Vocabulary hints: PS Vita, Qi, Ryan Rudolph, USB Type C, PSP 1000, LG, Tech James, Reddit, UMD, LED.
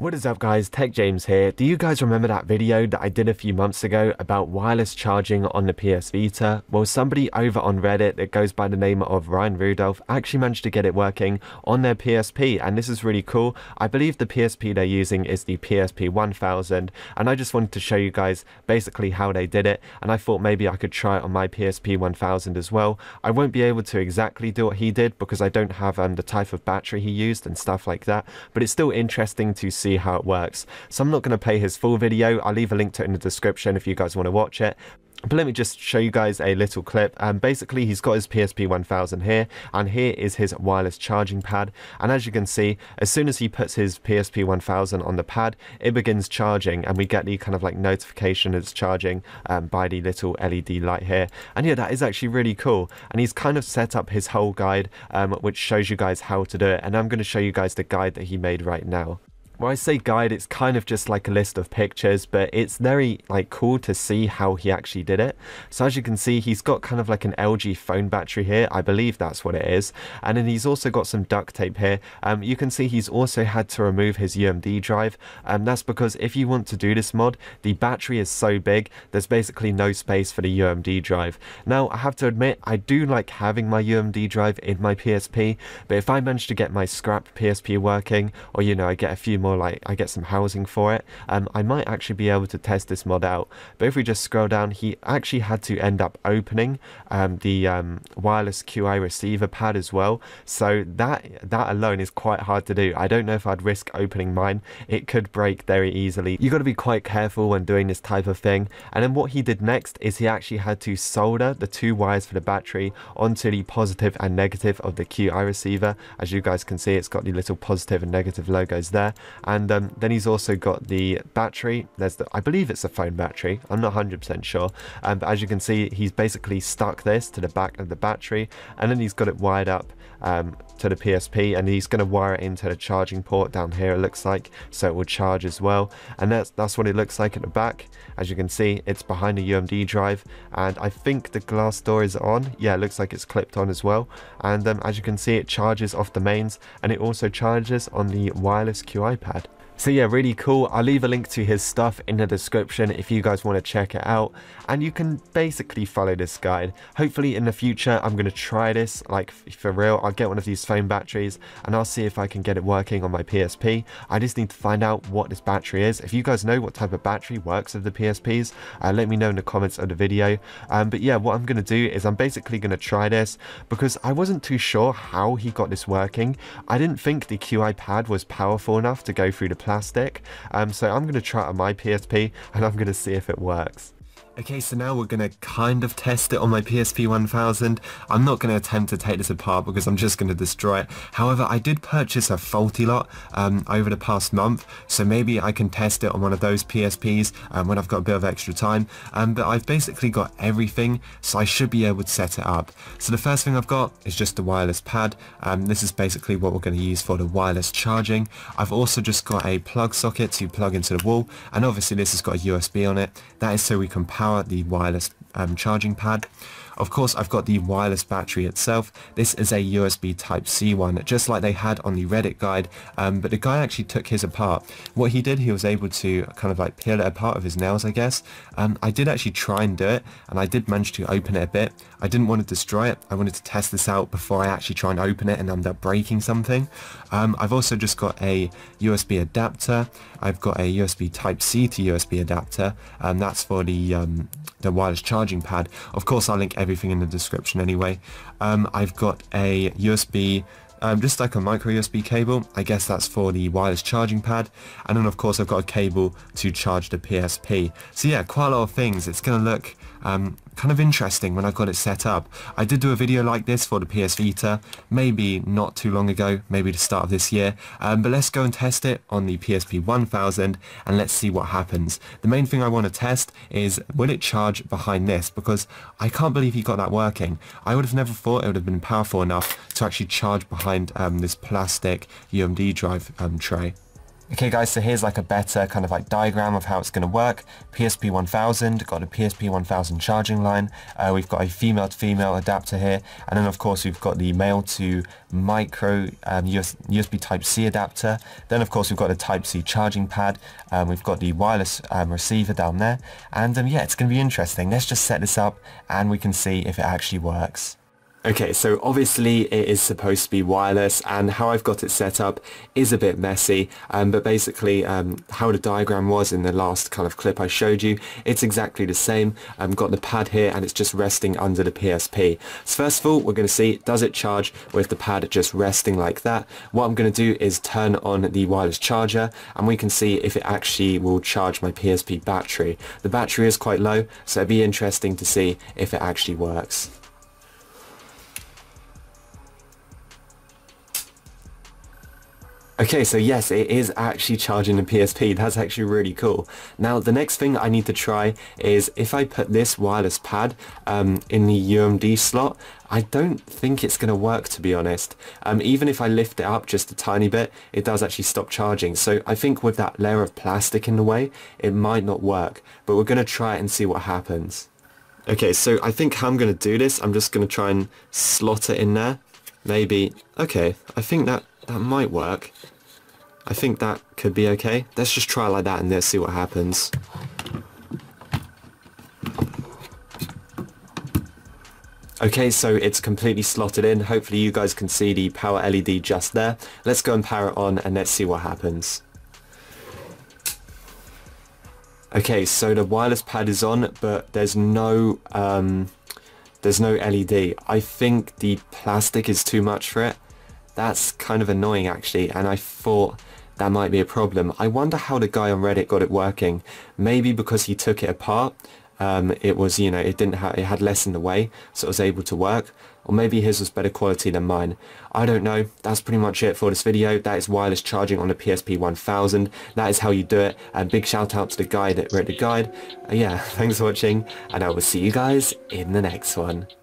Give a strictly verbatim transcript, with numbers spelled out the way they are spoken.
What is up guys, Tech James here. Do you guys remember that video that I did a few months ago about wireless charging on the P S Vita? Well, somebody over on Reddit that goes by the name of Ryan Rudolph actually managed to get it working on their P S P, and this is really cool. I believe the P S P they're using is the P S P one thousand, and I just wanted to show you guys basically how they did it, and I thought maybe I could try it on my P S P one thousand as well. I won't be able to exactly do what he did because I don't have um, the type of battery he used and stuff like that, but it's still interesting to see how it works. So I'm not going to play his full video. I'll leave a link to it in the description if you guys want to watch it. But let me just show you guys a little clip. And um, basically he's got his P S P one thousand here, and here is his wireless charging pad, and as you can see, as soon as he puts his P S P one thousand on the pad, it begins charging, and we get the kind of like notification it's charging um, by the little L E D light here. And yeah, that is actually really cool, and he's kind of set up his whole guide um, which shows you guys how to do it, and I'm going to show you guys the guide that he made right now. When I say guide, it's kind of just like a list of pictures, but it's very like cool to see how he actually did it. So as you can see, he's got kind of like an L G phone battery here, I believe that's what it is, and then he's also got some duct tape here. Um, you can see he's also had to remove his U M D drive, and um, that's because if you want to do this mod, the battery is so big, there's basically no space for the U M D drive. Now I have to admit, I do like having my U M D drive in my P S P, but if I manage to get my scrap P S P working, or you know, I get a few more like I get some housing for it, um, I might actually be able to test this mod out. But if we just scroll down, he actually had to end up opening um, the um, wireless Qi receiver pad as well, so that that alone is quite hard to do. I don't know if I'd risk opening mine, it could break very easily. You got to be quite careful when doing this type of thing. And then what he did next is he actually had to solder the two wires for the battery onto the positive and negative of the Qi receiver. As you guys can see, it's got the little positive and negative logos there. And um, then he's also got the battery. There's the, I believe it's a phone battery, I'm not one hundred percent sure, um, but as you can see, he's basically stuck this to the back of the battery, and then he's got it wired up um, to the P S P, and he's going to wire it into the charging port down here, it looks like, so it will charge as well. And that's, that's what it looks like at the back. As you can see, it's behind the U M D drive, and I think the glass door is on. Yeah, it looks like it's clipped on as well. And um, as you can see, it charges off the mains, and it also charges on the wireless Qi pad. So yeah, really cool. I'll leave a link to his stuff in the description if you guys want to check it out, and you can basically follow this guide. Hopefully in the future I'm going to try this, like for real. I'll get one of these phone batteries and I'll see if I can get it working on my P S P. I just need to find out what this battery is. If you guys know what type of battery works with the P S Ps, uh, let me know in the comments of the video. Um, but yeah, what I'm going to do is I'm basically going to try this because I wasn't too sure how he got this working. I didn't think the Qi pad was powerful enough to go through the plastic, um, so I'm going to try it on my P S P and I'm going to see if it works. Okay, so now we're going to kind of test it on my P S P one thousand. I'm not going to attempt to take this apart because I'm just going to destroy it. However, I did purchase a faulty lot um, over the past month, so maybe I can test it on one of those P S Ps um, when I've got a bit of extra time. Um, but I've basically got everything, so I should be able to set it up. So the first thing I've got is just the wireless pad. Um, this is basically what we're going to use for the wireless charging. I've also just got a plug socket to plug into the wall, and obviously this has got a U S B on it. That is so we can power the wireless um, charging pad. Of course, I've got the wireless battery itself. This is a U S B Type C one, just like they had on the Reddit guide, um, but the guy actually took his apart. What he did, he was able to kind of like peel it apart with his nails, I guess. Um, I did actually try and do it, and I did manage to open it a bit. I didn't want to destroy it. I wanted to test this out before I actually try and open it and end up breaking something. Um, I've also just got a U S B adapter. I've got a U S B Type C to U S B adapter, and that's for the um, the wireless charging pad. Of course, I'll link everything in the description anyway. Um, I've got a U S B, um, just like a micro U S B cable. I guess that's for the wireless charging pad. And then of course I've got a cable to charge the P S P. So yeah, quite a lot of things. It's gonna look um, kind of interesting when I got it set up. I did do a video like this for the P S Vita, maybe not too long ago, maybe the start of this year, um, but let's go and test it on the P S P one thousand and let's see what happens. The main thing I want to test is, will it charge behind this? Because I can't believe he got that working. I would have never thought it would have been powerful enough to actually charge behind um, this plastic U M D drive um, tray. Okay guys, so here's like a better kind of like diagram of how it's going to work. P S P one thousand, got a P S P one thousand charging line, uh, we've got a female to female adapter here, and then of course we've got the male to micro um, U S B Type C adapter, then of course we've got the Type C charging pad, um, we've got the wireless um, receiver down there, and um, yeah, it's going to be interesting. Let's just set this up and we can see if it actually works. Okay, so obviously it is supposed to be wireless, and how I've got it set up is a bit messy, um, but basically um, how the diagram was in the last kind of clip I showed you, it's exactly the same. I've got the pad here and it's just resting under the P S P. So first of all, we're going to see, does it charge with the pad just resting like that? What I'm going to do is turn on the wireless charger and we can see if it actually will charge my P S P battery. The battery is quite low, so it'd be interesting to see if it actually works. Okay, so yes, it is actually charging the P S P. That's actually really cool. Now, the next thing I need to try is if I put this wireless pad um, in the U M D slot, I don't think it's going to work, to be honest. Um, even if I lift it up just a tiny bit, it does actually stop charging. So I think with that layer of plastic in the way, it might not work. But we're going to try it and see what happens. Okay, so I think how I'm going to do this, I'm just going to try and slot it in there. Maybe, okay, I think that... that might work. I think that could be okay. Let's just try like that and let's see what happens. Okay, so it's completely slotted in. Hopefully you guys can see the power L E D just there. Let's go and power it on and let's see what happens. Okay, so the wireless pad is on, but there's no um, there's no L E D. I think the plastic is too much for it. That's kind of annoying actually, and I thought that might be a problem. I wonder how the guy on Reddit got it working. Maybe because he took it apart, um, it was, you know, it didn't have, it had less in the way, so it was able to work. Or maybe his was better quality than mine. I don't know. That's pretty much it for this video. That is wireless charging on the P S P one thousand. That is how you do it. A big shout out to the guy that wrote the guide. Uh, yeah, thanks for watching, and I will see you guys in the next one.